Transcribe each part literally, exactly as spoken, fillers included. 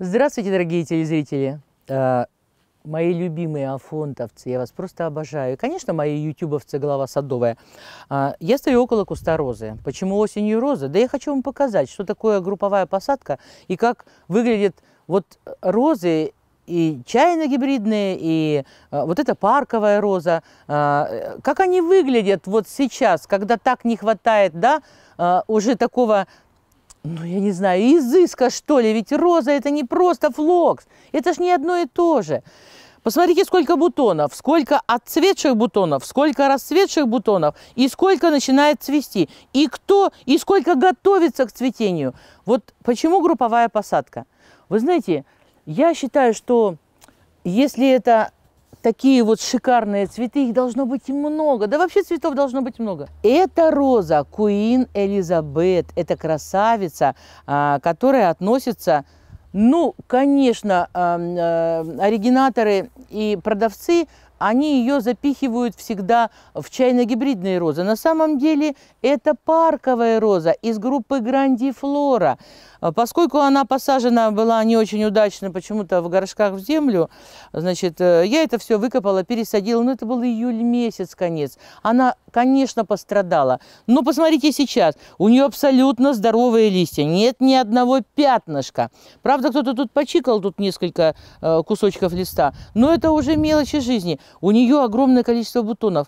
Здравствуйте, дорогие телезрители, мои любимые афонтовцы, я вас просто обожаю. И, конечно, мои ютубовцы «Голова садовая». Я стою около куста розы. Почему осенью роза? Да я хочу вам показать, что такое групповая посадка и как выглядят вот розы, и чайно-гибридные, и вот эта парковая роза. Как они выглядят вот сейчас, когда так не хватает, да, уже такого, ну, я не знаю, изыска, что ли. Ведь роза – это не просто флокс, это ж не одно и то же. Посмотрите, сколько бутонов, сколько отцветших бутонов, сколько расцветших бутонов, и сколько начинает цвести, и кто, и сколько готовится к цветению. Вот почему групповая посадка? Вы знаете, я считаю, что если это такие вот шикарные цветы, их должно быть много. Да вообще цветов должно быть много. Это роза Queen Elizabeth. Это красавица, которая относится... Ну, конечно, оригинаторы и продавцы... Они ее запихивают всегда в чайно-гибридные розы. На самом деле это парковая роза из группы Grandiflora. Поскольку она посажена была не очень удачно почему-то в горшках в землю, значит, я это все выкопала, пересадила. Но это был июль месяц, конец. Она, конечно, пострадала. Но посмотрите сейчас. У нее абсолютно здоровые листья. Нет ни одного пятнышка. Правда, кто-то тут почикал, тут несколько кусочков листа. Но это уже мелочи жизни. У нее огромное количество бутонов.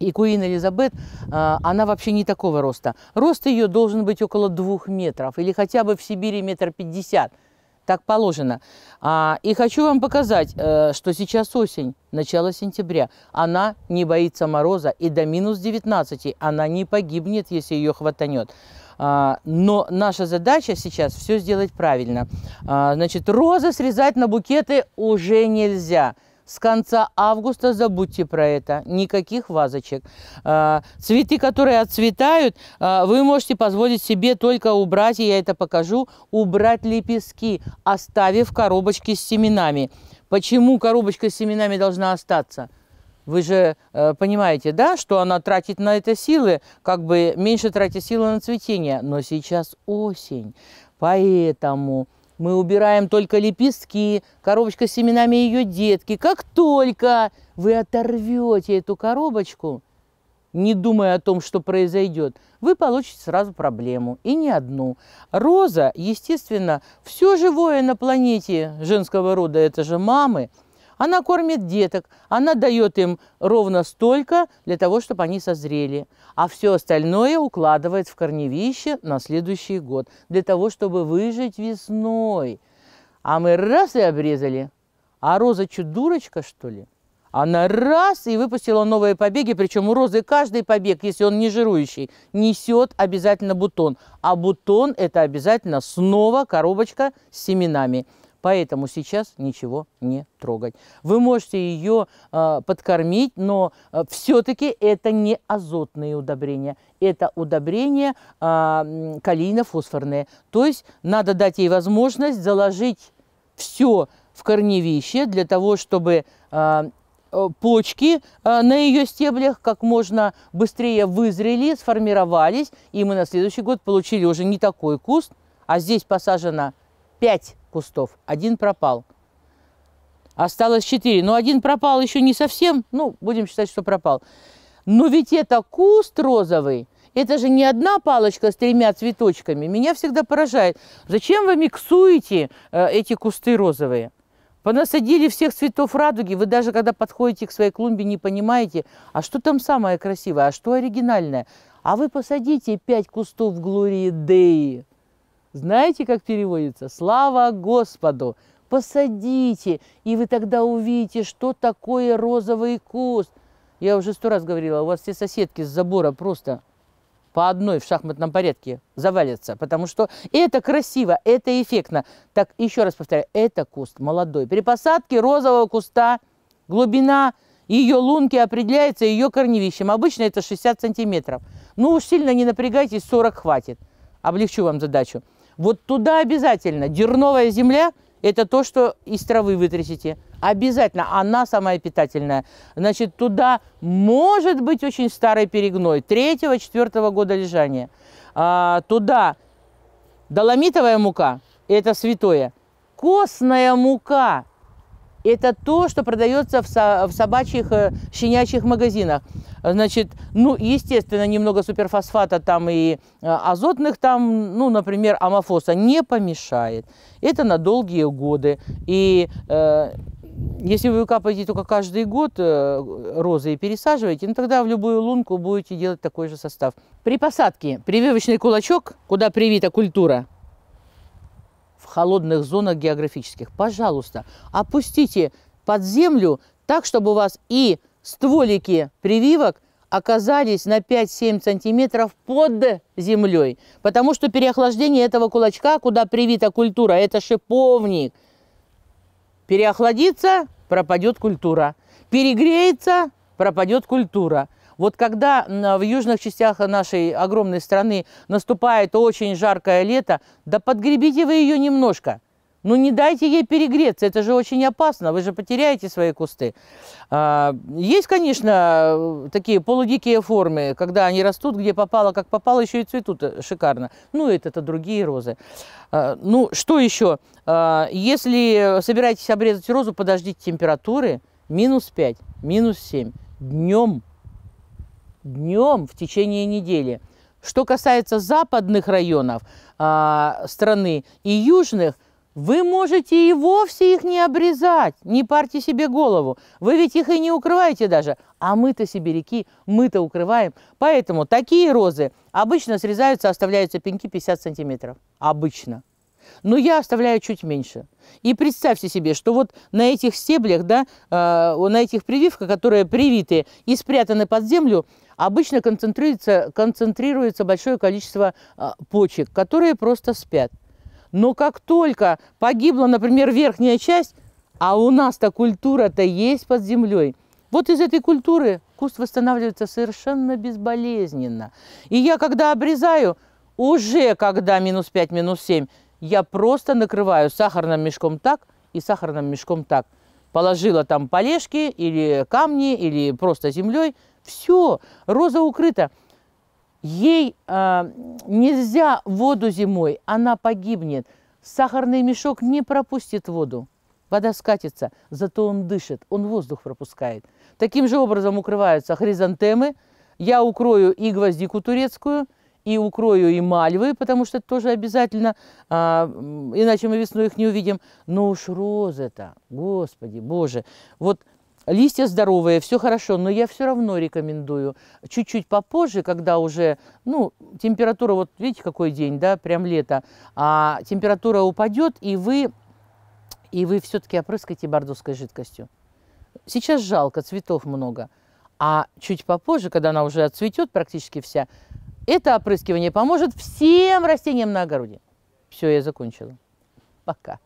И Queen Elizabeth, она вообще не такого роста. Рост ее должен быть около двух метров. Или хотя бы в Сибири метр пятьдесят. Так положено. И хочу вам показать, что сейчас осень, начало сентября. Она не боится мороза. И до минус девятнадцати она не погибнет, если ее хватанет. Но наша задача сейчас все сделать правильно. Значит, розы срезать на букеты уже нельзя. С конца августа забудьте про это. Никаких вазочек. Цветы, которые отцветают, вы можете позволить себе только убрать, и я это покажу, убрать лепестки, оставив коробочки с семенами. Почему коробочка с семенами должна остаться? Вы же э, понимаете, да, что она тратит на это силы, как бы меньше тратит силы на цветение. Но сейчас осень, поэтому мы убираем только лепестки, коробочка с семенами ее детки. Как только вы оторвете эту коробочку, не думая о том, что произойдет, вы получите сразу проблему. И не одну. Роза, естественно, все живое на планете женского рода, это же мамы. Она кормит деток, она дает им ровно столько для того, чтобы они созрели. А все остальное укладывает в корневище на следующий год, для того, чтобы выжить весной. А мы раз и обрезали. А роза что, дурочка, что ли? Она раз и выпустила новые побеги. Причем у розы каждый побег, если он не жирующий, несет обязательно бутон. А бутон – это обязательно снова коробочка с семенами. Поэтому сейчас ничего не трогать. Вы можете ее э, подкормить, но э, все-таки это не азотные удобрения. Это удобрения э, калийно-фосфорные. То есть надо дать ей возможность заложить все в корневище, для того, чтобы э, почки э, на ее стеблях как можно быстрее вызрели, сформировались. И мы на следующий год получили уже не такой куст, а здесь посажено пять кустов. Один пропал. Осталось четыре. Но один пропал еще не совсем. Ну, будем считать, что пропал. Но ведь это куст розовый. Это же не одна палочка с тремя цветочками. Меня всегда поражает. Зачем вы миксуете э, эти кусты розовые? Понасадили всех цветов радуги. Вы даже, когда подходите к своей клумбе, не понимаете, а что там самое красивое, а что оригинальное. А вы посадите пять кустов Глории Деи. Знаете, как переводится? Слава Господу! Посадите, и вы тогда увидите, что такое розовый куст. Я уже сто раз говорила, у вас все соседки с забора просто по одной в шахматном порядке завалятся, потому что это красиво, это эффектно. Так, еще раз повторяю, это куст молодой. При посадке розового куста глубина ее лунки определяется ее корневищем. Обычно это шестьдесят сантиметров. Ну уж сильно не напрягайтесь, сорок хватит. Облегчу вам задачу. Вот туда обязательно. Дерновая земля – это то, что из травы вытрясете. Обязательно. Она самая питательная. Значит, туда может быть очень старый перегной. третьего-четвёртого года лежания. А, туда доломитовая мука – это святое. костная мука. Это то, что продается в собачьих, щенячьих магазинах. Значит, ну, естественно, немного суперфосфата там и азотных, там, ну, например, амофоса не помешает. Это на долгие годы. И э, если вы капаете только каждый год э, розы и пересаживаете, ну, тогда в любую лунку будете делать такой же состав. При посадке прививочный кулачок, куда привита культура, в холодных зонах географических, пожалуйста, опустите под землю так, чтобы у вас и стволики прививок оказались на пять-семь сантиметров под землей, потому что переохлаждение этого кулачка, куда привита культура, это шиповник. Переохладится — пропадет культура, перегреется — пропадет культура. Вот когда в южных частях нашей огромной страны наступает очень жаркое лето, да подгребите вы ее немножко. Ну не дайте ей перегреться, это же очень опасно, вы же потеряете свои кусты. Есть, конечно, такие полудикие формы, когда они растут, где попало, как попало, еще и цветут шикарно. Ну это-то другие розы. Ну что еще? Если собираетесь обрезать розу, подождите температуры минус пять, минус семь днем. Днем в течение недели. Что касается западных районов а, страны и южных, вы можете и вовсе их не обрезать. Не парьте себе голову. Вы ведь их и не укрываете даже. А мы-то сибиряки, мы-то укрываем. Поэтому такие розы обычно срезаются, оставляются пеньки пятьдесят сантиметров. Обычно. Но я оставляю чуть меньше. И представьте себе, что вот на этих стеблях, да, э, на этих прививках, которые привиты и спрятаны под землю, обычно концентрируется, концентрируется большое количество э, почек, которые просто спят. Но как только погибла, например, верхняя часть, а у нас-то культура-то есть под землей, вот из этой культуры куст восстанавливается совершенно безболезненно. И я, когда обрезаю, уже когда минус пять, минус семь, я просто накрываю сахарным мешком так и сахарным мешком так. Положила там полежки или камни, или просто землей. Все, роза укрыта. Ей э, нельзя воду зимой, она погибнет. Сахарный мешок не пропустит воду. Вода скатится, зато он дышит, он воздух пропускает. Таким же образом укрываются хризантемы. Я укрою и гвоздику турецкую, и укрою и мальвы, потому что это тоже обязательно, а, иначе мы весной их не увидим. Но уж розы-то, господи, боже. Вот листья здоровые, все хорошо, но я все равно рекомендую чуть-чуть попозже, когда уже, ну, температура, вот видите, какой день, да, прям лето, а температура упадет, и вы, и вы все-таки опрыскаете бордовской жидкостью. Сейчас жалко, цветов много, а чуть попозже, когда она уже отцветет практически вся, это опрыскивание поможет всем растениям на огороде. Все, я закончила. Пока.